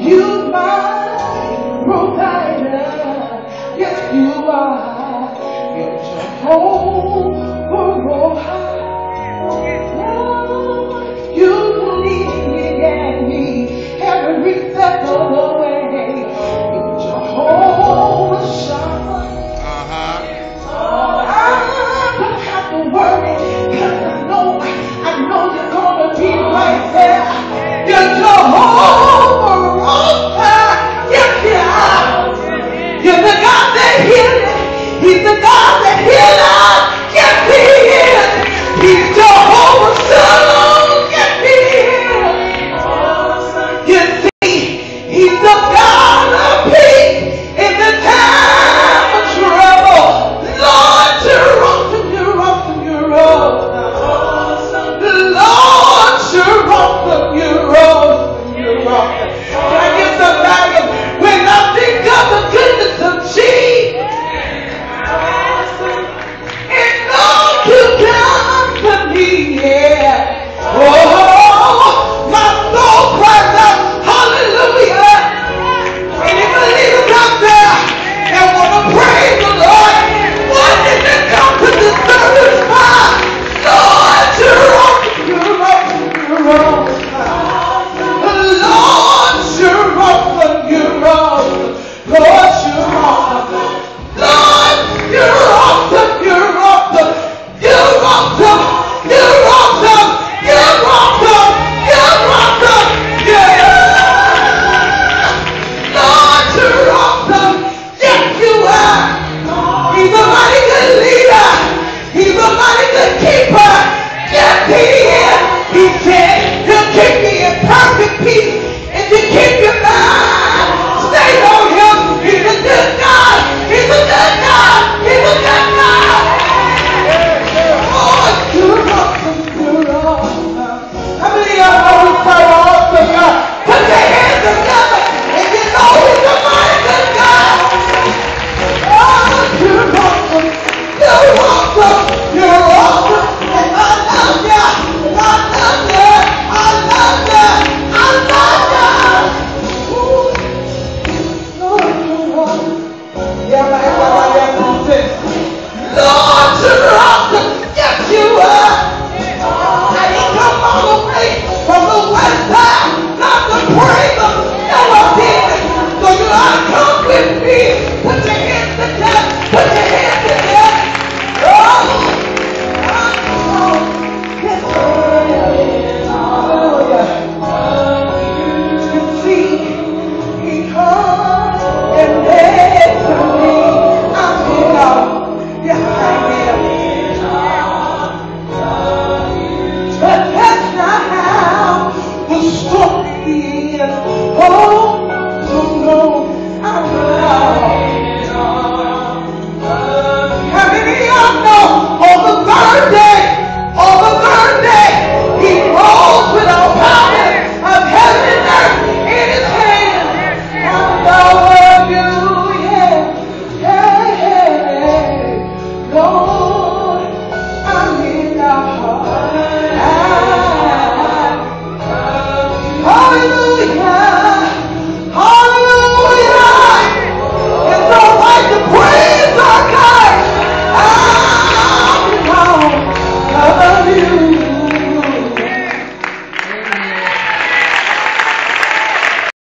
You are your Jehovah.